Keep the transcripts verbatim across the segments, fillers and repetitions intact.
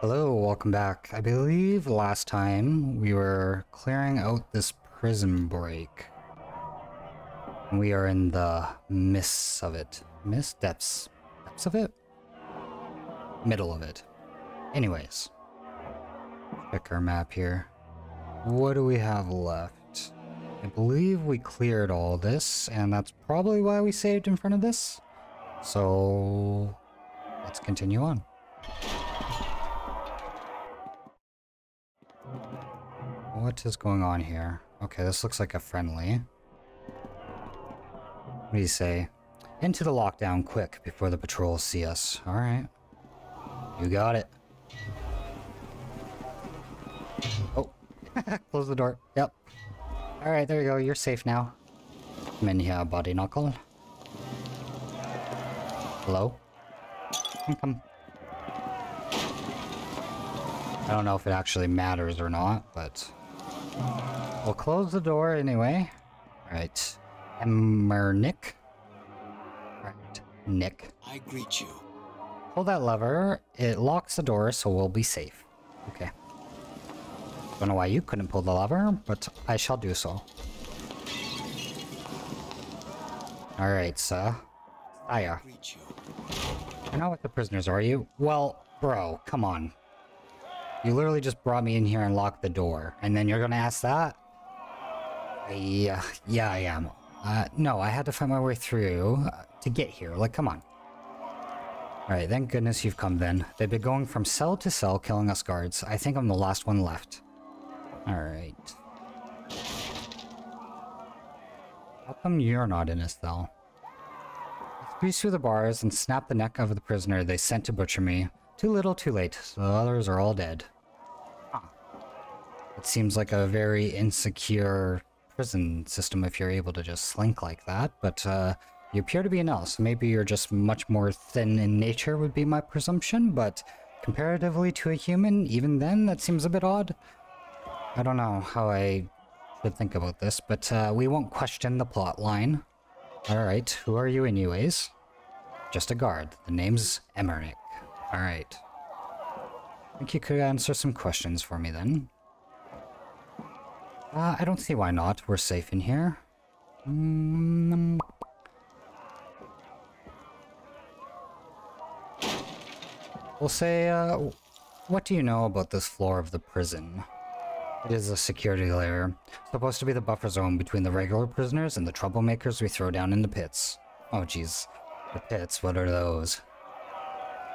Hello, welcome back. I believe last time we were clearing out this prison break. We are in the mists of it. Mist depths. Depths of it? Middle of it. Anyways. Check our map here. What do we have left? I believe we cleared all this, and that's probably why we saved in front of this. So let's continue on. What is going on here? Okay, this looks like a friendly. What do you say? Into the lockdown quick before the patrols see us. Alright. You got it. Oh. Close the door. Yep. Alright, there you go. You're safe now. Come in here, body knuckle. Hello? Come, come. I don't know if it actually matters or not, but we'll close the door anyway. Alright. Emmerich. Alright. Nick. I greet you. Pull that lever. It locks the door, so we'll be safe. Okay. Don't know why you couldn't pull the lever, but I shall do so. Alright, sir. Aya. You're not with the prisoners, are you? Well, bro, come on. You literally just brought me in here and locked the door, and then you're gonna ask that? Yeah, yeah, I am. Uh, no, I had to find my way through uh, to get here. Like, come on. Alright, thank goodness you've come then. They've been going from cell to cell, killing us guards. I think I'm the last one left. Alright. How come you're not in this, though? I squeezed through the bars and snapped the neck of the prisoner they sent to butcher me. Too little, too late. The others are all dead. Huh. It seems like a very insecure prison system if you're able to just slink like that, but uh, you appear to be an elf, so maybe you're just much more thin in nature would be my presumption, but comparatively to a human, even then, that seems a bit odd. I don't know how I should think about this, but uh, we won't question the plot line. Alright, who are you anyways? Just a guard. The name's Emmerich. Alright. I think you could answer some questions for me then. Uh, I don't see why not. We're safe in here. Mm-hmm. We'll say, uh, what do you know about this floor of the prison? It is a security layer. It's supposed to be the buffer zone between the regular prisoners and the troublemakers we throw down in the pits. Oh jeez. The pits, what are those?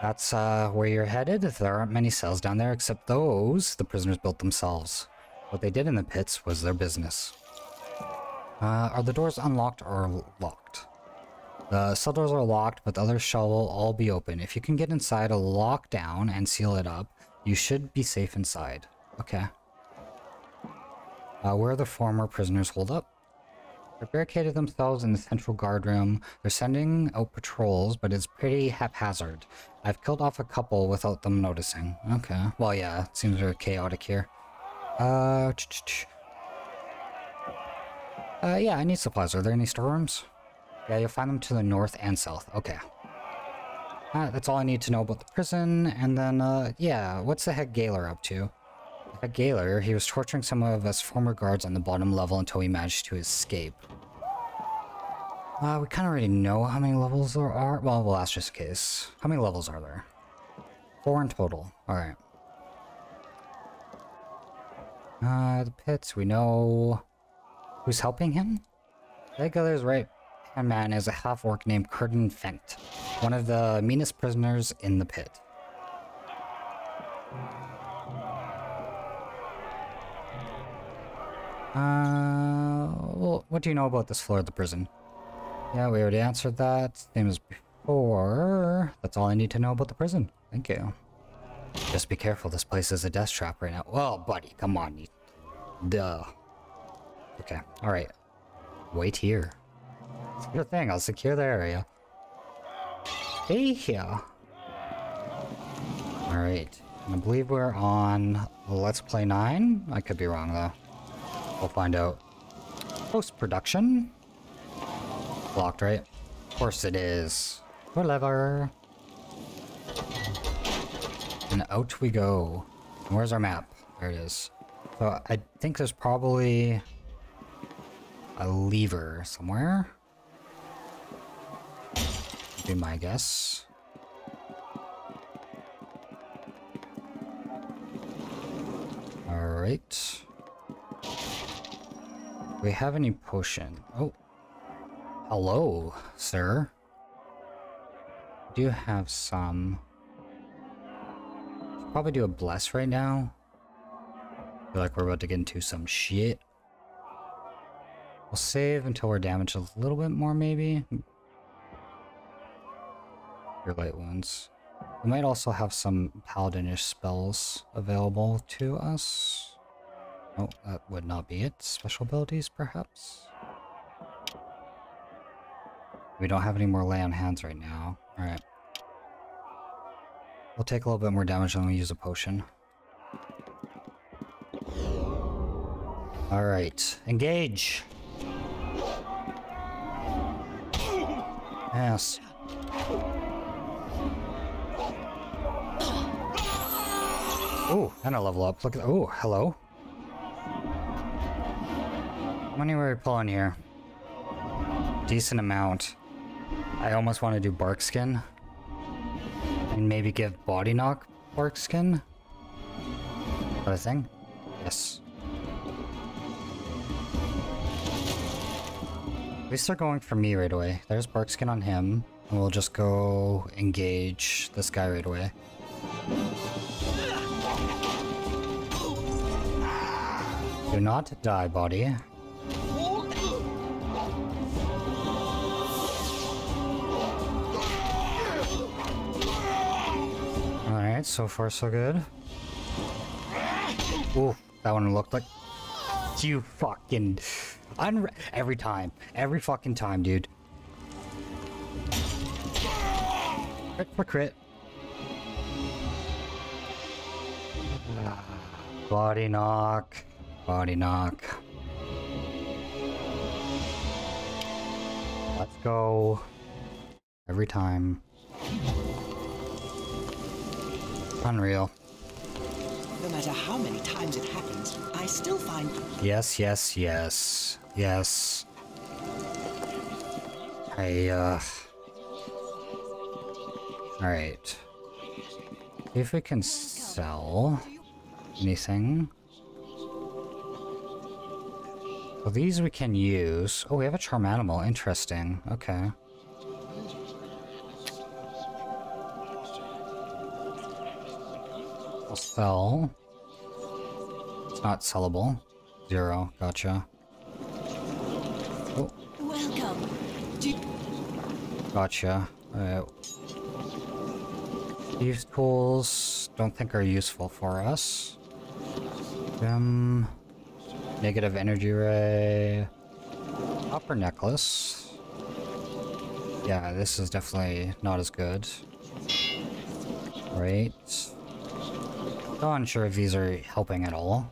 That's uh, where you're headed. There aren't many cells down there except those the prisoners built themselves. What they did in the pits was their business. Uh, are the doors unlocked or locked? The cell doors are locked, but the others shall all be open. If you can get inside a lockdown and seal it up, you should be safe inside. Okay. Uh, where are the former prisoners holed up? They barricaded themselves in the central guard room. They're sending out patrols, but it's pretty haphazard. I've killed off a couple without them noticing. Okay. Well, yeah, it seems very chaotic here. Uh, ch -ch -ch. uh yeah, I need supplies. Are there any storerooms? Yeah, you'll find them to the north and south. Okay. Uh, that's all I need to know about the prison. And then, uh, yeah, what's the head Gaoler up to? The head Gaoler, he was torturing some of us former guards on the bottom level until we managed to escape. Uh, we kind of already know how many levels there are. Well, well, that's just the case. How many levels are there? Four in total. Alright. Uh, the pits, we know... Who's helping him? The head Gaoler's right hand man is a half-orc named Curtin Fent. One of the meanest prisoners in the pit. Uh, well, what do you know about this floor of the prison? Yeah, we already answered that. Same as before. That's all I need to know about the prison. Thank you. Just be careful, this place is a death trap right now. Well, buddy, come on. You... Duh. Okay, alright. Wait here. It's your thing, I'll secure the area. Stay here. Alright, I believe we're on Let's Play nine. I could be wrong though. We'll find out. Post-production. Locked, right? Of course it is. Whatever. and out we go. And where's our map? There it is. So I think there's probably a lever somewhere. Would be my guess. Alright. We have any potion? Oh. Hello, sir. I do have some. Should probably do a bless right now. I feel like we're about to get into some shit. We'll save until we're damaged a little bit more, maybe. Your light ones. We might also have some paladinish spells available to us. Oh, that would not be it. Special abilities, perhaps? We don't have any more lay on hands right now. Alright. We'll take a little bit more damage when we use a potion. Alright. Engage! Yes. Oh, and a level up. Look at that. Oh, hello. How many were we pulling here? Decent amount. I almost want to do bark skin. And maybe give boddyknock bark skin. Is that a thing? Yes. At least they're going for me right away. There's bark skin on him. And we'll just go engage this guy right away. Do not die, body. Alright, so far so good. Ooh, that one looked like... You fucking... Unre every time. Every fucking time, dude. Crit for crit. Ah, boddyknock. Boddyknock. Let's go. Every time. Unreal. No matter how many times it happens, I still find... Yes, yes, yes. Yes. I, uh... Alright. If we can sell anything... Well, these we can use. Oh, we have a charm animal. Interesting. Okay. We'll sell. It's not sellable. Zero. Gotcha. Oh. Welcome. Gotcha. Alright. These tools don't think are useful for us. Um... Negative energy ray. Copper necklace. Yeah, this is definitely not as good. Right. Not unsure if these are helping at all.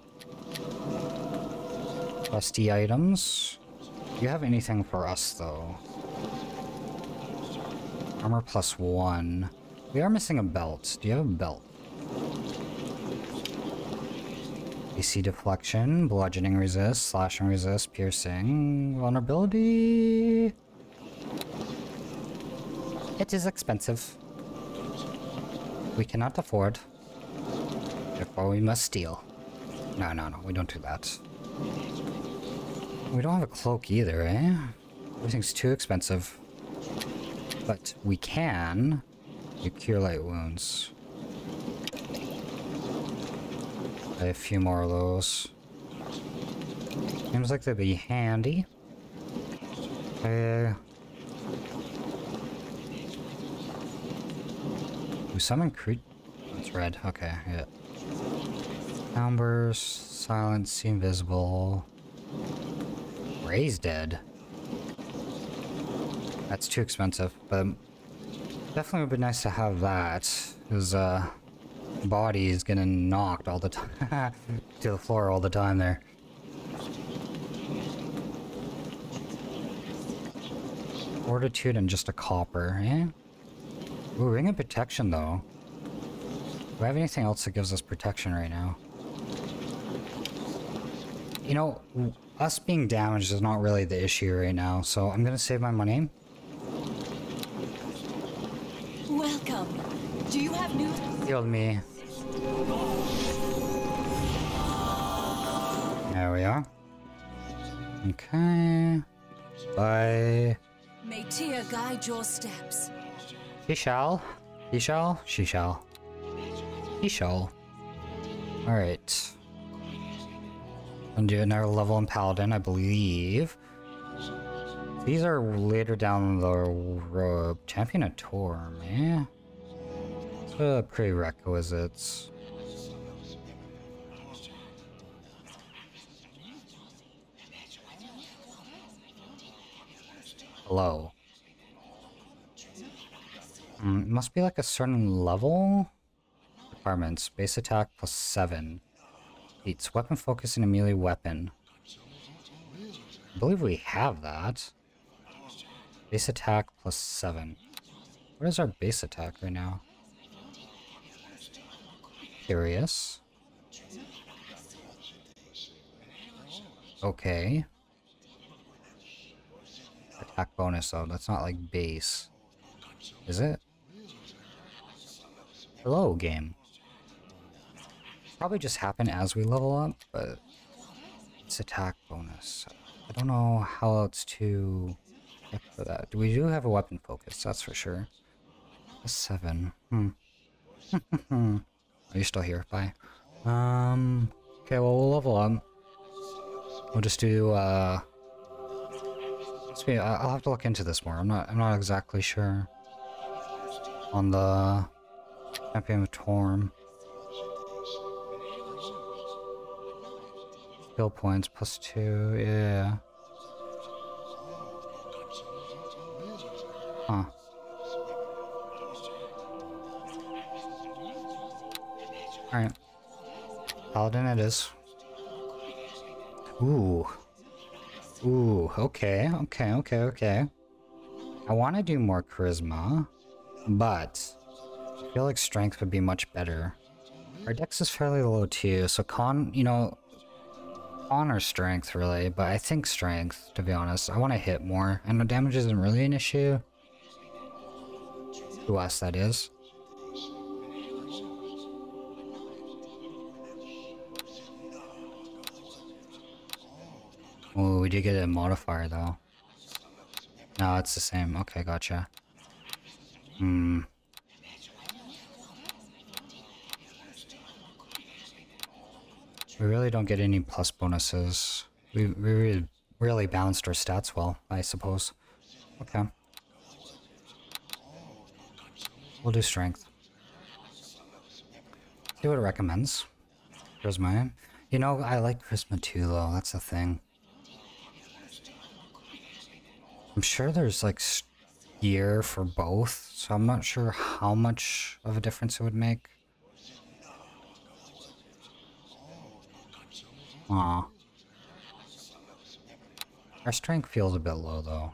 Rusty items. Do you have anything for us though? Armor plus one. We are missing a belt. Do you have a belt? A C deflection, bludgeoning resist, slashing resist, piercing, vulnerability... It is expensive. We cannot afford. Therefore we must steal. No, no, no, we don't do that. We don't have a cloak either, eh? Everything's too expensive. But we can do cure light wounds. A few more of those. Seems like they'd be handy. Uh, we summon cre- That's red. Okay, yeah. Numbers, silence, invisible. Ray's dead. That's too expensive, but definitely would be nice to have that. Because, uh, body is getting knocked all the time to the floor all the time there. Fortitude and just a copper, eh? Ooh, ring of protection though. Do I have anything else that gives us protection right now? You know, us being damaged is not really the issue right now, so I'm gonna save my money. Welcome. Do you have new? Healed me. There we are. Okay. Bye. May Tia guide your steps. She shall. He shall. She shall. He shall. All right. I'm doing another level in Paladin, I believe. These are later down the road. Champion of Torm, eh? Uh, prerequisites. Hello. Mm, must be like a certain level. Departments. Base attack plus seven. Beats weapon focus and a melee weapon. I believe we have that. Base attack plus seven. What is our base attack right now? Curious. Okay. Attack bonus though, that's not like base. Is it? Hello, game. Probably just happen as we level up, but it's attack bonus. I don't know how else to check for that. We do have a weapon focus, that's for sure. A seven. Hmm. Are you still here? Bye. Um, okay, well, we'll level up. We'll just do, uh... let's be, I'll have to look into this more. I'm not, I'm not exactly sure on the Champion of Torm. Skill points, plus two, yeah. Huh. Alright. Paladin it is. Ooh. Ooh, okay, okay, okay, okay. I want to do more charisma, but I feel like strength would be much better. Our dex is fairly low too, so con, you know, con or strength really, but I think strength, to be honest. I want to hit more. I know damage isn't really an issue. To us, that is. Oh, we did get a modifier though. No, it's the same. Okay, gotcha. Hmm. We really don't get any plus bonuses. We, we really, really balanced our stats well, I suppose. Okay. We'll do strength. See what it recommends. Charisma. You know, I like charisma too though, that's the thing. I'm sure there's like gear for both, so I'm not sure how much of a difference it would make. Aw. Our strength feels a bit low though.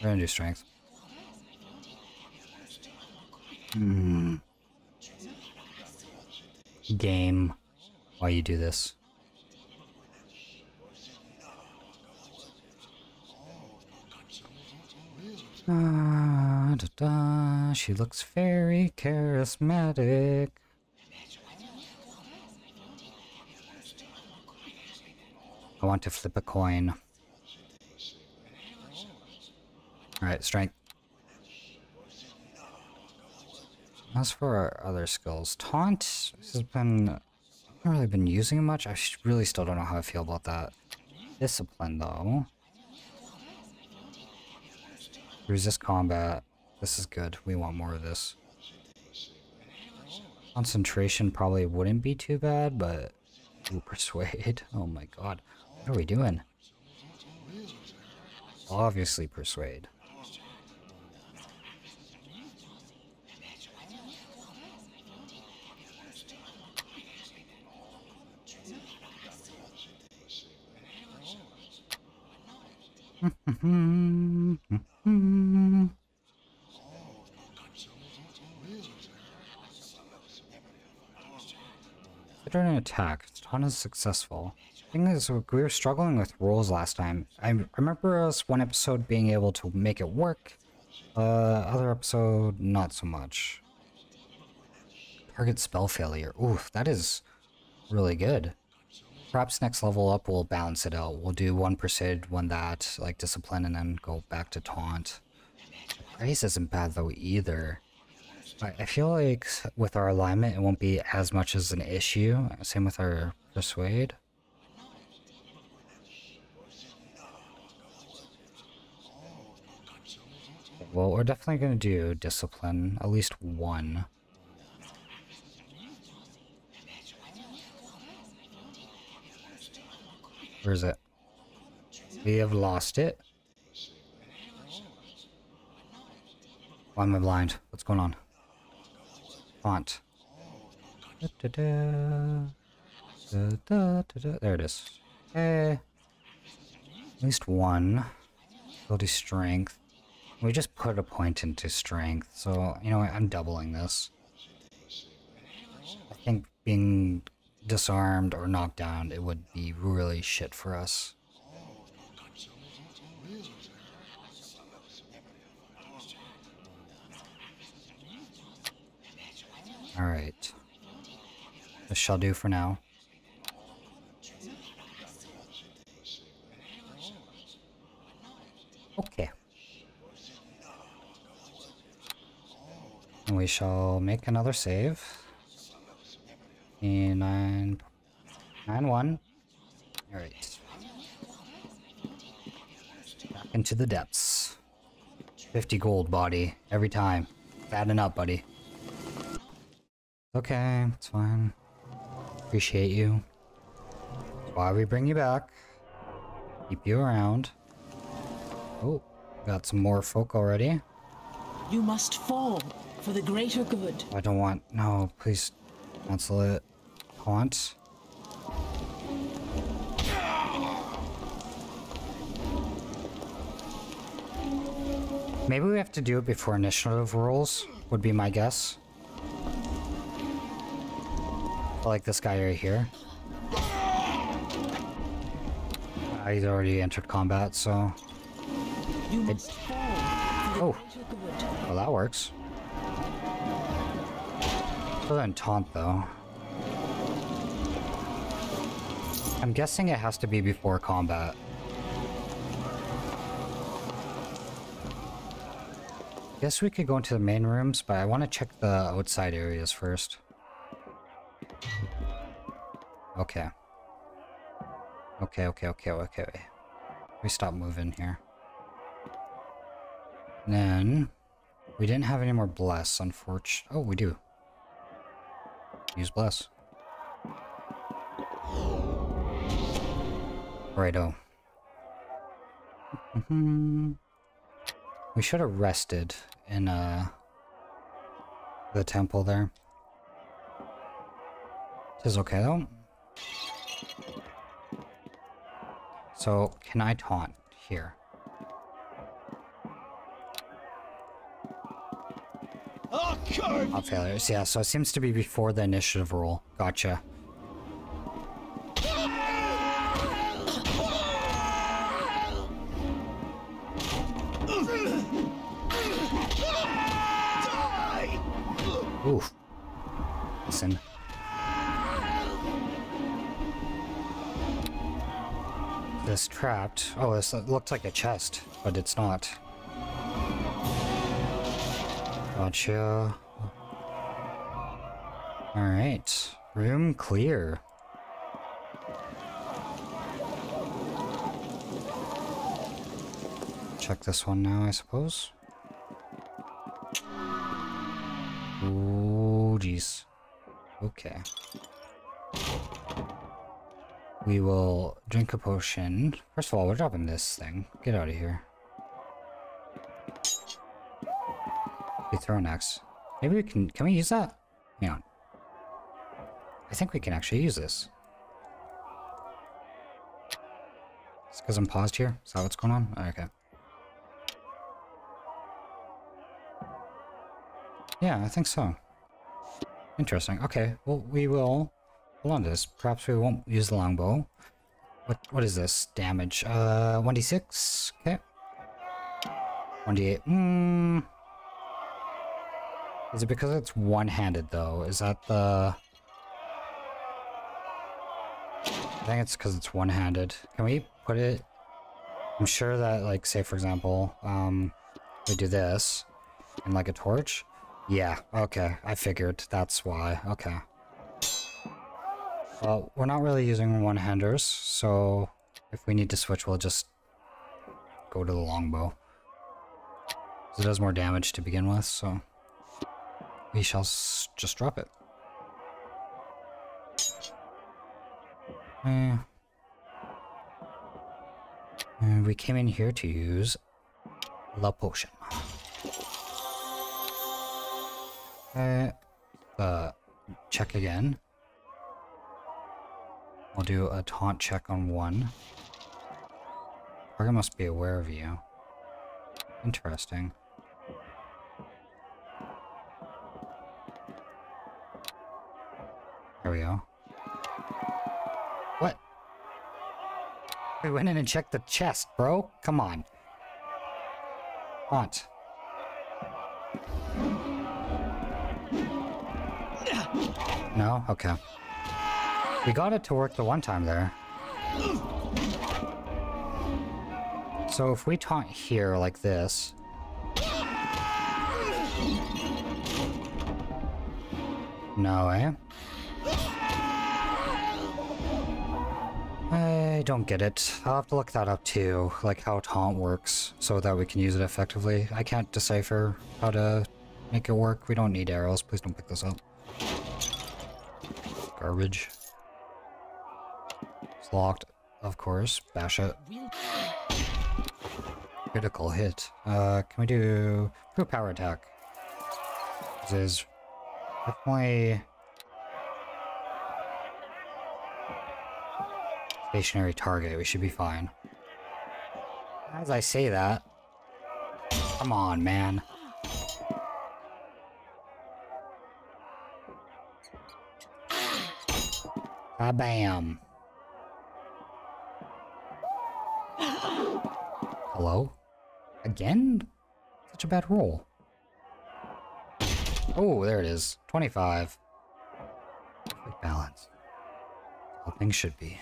We're gonna do strength. Hmm. Game. Why you do this? Da, da, da. She looks very charismatic. I want to flip a coin. Alright, strength. As for our other skills, taunt has been, I haven't really been using it much. I really still don't know how I feel about that. Discipline though. Resist combat. This is good. We want more of this. Concentration probably wouldn't be too bad, but... Ooh, persuade. Oh my god. What are we doing? Obviously persuade. Hmm. Mm-hmm. after an attack, stun is successful. The thing is, we were struggling with rolls last time. I remember us one episode being able to make it work, uh, other episode not so much. Target spell failure. Oof, that is really good. Perhaps next level up we'll balance it out. We'll do one Persuade, one that, like Discipline, and then go back to Taunt. Praise isn't bad though either. But I feel like with our alignment it won't be as much as an issue. Same with our Persuade. Well, we're definitely going to do Discipline, at least one. Where is it? We have lost it. Why am I blind? What's going on? Font. Da, da, da. Da, da, da, da. There it is. Hey. At least one. We'll do strength. We just put a point into strength, so you know what? I'm doubling this. I think being disarmed or knocked down, it would be really shit for us. Alright. This shall do for now. Okay. And we shall make another save. Nine, nine, one. All right. Back into the depths. Fifty gold, body, every time. Fatten up, buddy. Okay, it's fine. Appreciate you. That's why we bring you back. Keep you around. Oh, got some more folk already. You must fall for the greater good. I don't want. No, please cancel it. Haunt. Maybe we have to do it before initiative rolls, would be my guess. Like this guy right here. Uh, he's already entered combat, so. It... Oh. Well, that works. Doesn't taunt though. I'm guessing it has to be before combat. Guess we could go into the main rooms, but I want to check the outside areas first. Okay. Okay, okay, okay, okay. We stop moving here. And then we didn't have any more bless, unfortunately. Oh, we do. Use bless. Righto. We should have rested in uh the temple there. This is okay though. So can I taunt here? On failures, yeah, so it seems to be before the initiative roll. Gotcha. Oof. Listen. This trapped. Oh, this looks like a chest, but it's not. Gotcha. Alright. Room clear. Check this one now, I suppose. Oh, jeez. Okay. We will drink a potion. First of all, we're dropping this thing. Get out of here. Thrown axe. Maybe we can can we use that? Hang on. I think we can actually use this. It's because I'm paused here. Is that what's going on? Okay. Yeah, I think so. Interesting. Okay, well we will Hold on to this. Perhaps we won't use the longbow. What what is this damage? Uh, one d six. Okay. one d eight. Hmm. Is it because it's one-handed though? Is that the? I think it's because it's one-handed. Can we put it? I'm sure that, like, say for example, um, we do this, and like a torch. Yeah. Okay. I figured that's why. Okay. Well, we're not really using one-handers, so if we need to switch, we'll just go to the longbow. It does more damage to begin with, so we shall s just drop it. Uh, and we came in here to use La Potion. Uh, uh, check again. We'll do a taunt check on one. Target must be aware of you. Interesting. There we go. What? We went in and checked the chest, bro. Come on. Taunt. No? Okay. We got it to work the one time there. So if we taunt here like this... No, eh? I don't get it. I'll have to look that up too, like how taunt works, so that we can use it effectively. I can't decipher how to make it work. We don't need arrows. Please don't pick this up. Garbage. Locked, of course. Bash it. Critical hit. Uh, can we do crew power attack? This is definitely stationary target. We should be fine. As I say that, come on, man. Kabam. Hello? Again? Such a bad roll. Oh, there it is. twenty-five. Perfect balance. All things should be.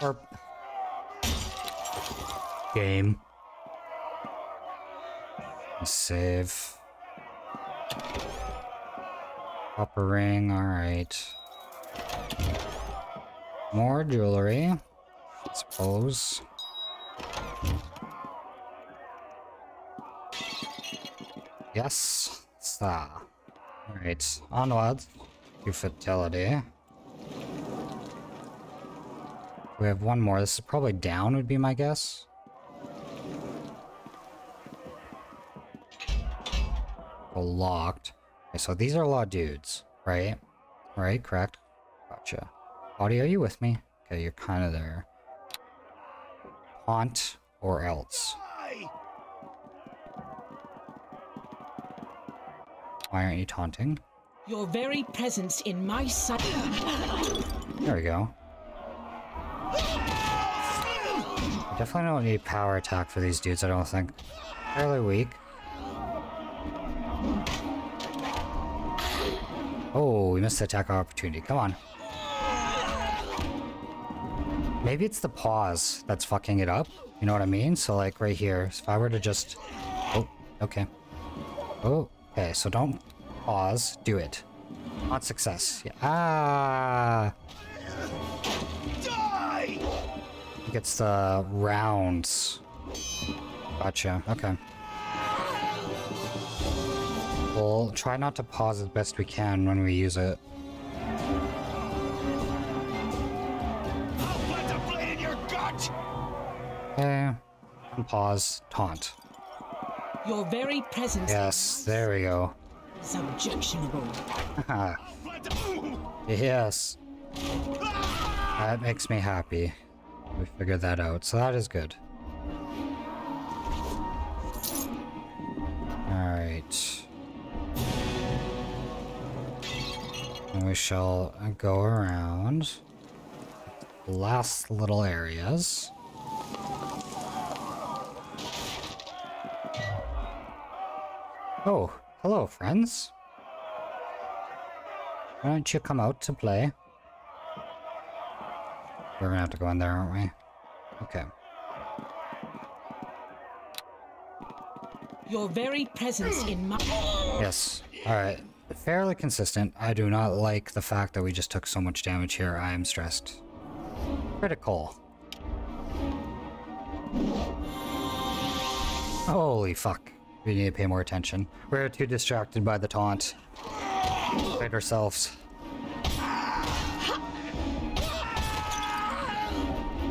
Or... Game. Save. Copper ring, alright. More jewelry, I suppose. Yes, so. Alright, onwards to Fatality. We have one more. This is probably down, would be my guess. Well, locked. Okay, so these are law dudes, right? Right, correct. Gotcha. Body, are you with me? Okay, you're kind of there. Haunt or else. Why aren't you taunting? Your very presence in my sight. There we go. I definitely don't need power attack for these dudes, I don't think. Fairly weak. Oh, we missed the attack opportunity. Come on. Maybe it's the pause that's fucking it up. You know what I mean? So like right here, if I were to just... Oh, okay. Oh. Okay, so don't pause, do it. Not success. Yeah. Ah! Die! It gets the rounds. Gotcha, okay. We'll try not to pause as best we can when we use it. I'll plant a blade in your gut! Okay, pause, taunt. Your very presence. Yes, there we go. Subjectionable. Yes. That makes me happy. We figured that out, so that is good. Alright. And we shall go around last little areas. Oh, hello friends. Why don't you come out to play? We're gonna have to go in there, aren't we? Okay. Your very presence in my... Yes. Alright. Fairly consistent. I do not like the fact that we just took so much damage here. I am stressed. Critical. Holy fuck. We need to pay more attention. We're too distracted by the taunt. Fight ourselves.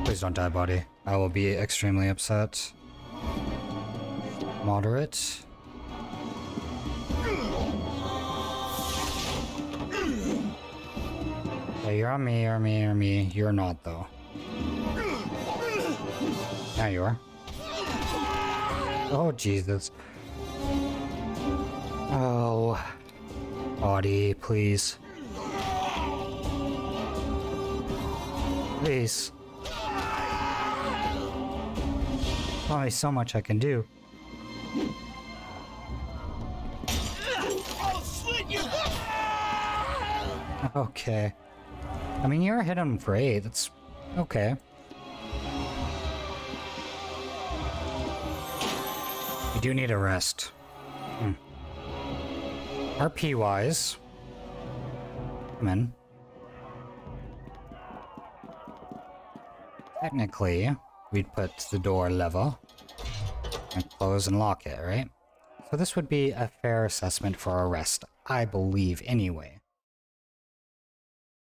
Please don't die, body. I will be extremely upset. Moderate. Hey, you're on me, you're on me, you're on me. You're not, though. Now you are. Oh, Jesus. Oh. Body, please. Please. Only so much I can do. I'll slit you. Okay. I mean, you're hitting him for eight. That's okay. You do need a rest. Hmm. R P wise. Come in. Technically, we'd put the door level and close and lock it, right? So this would be a fair assessment for a rest, I believe, anyway.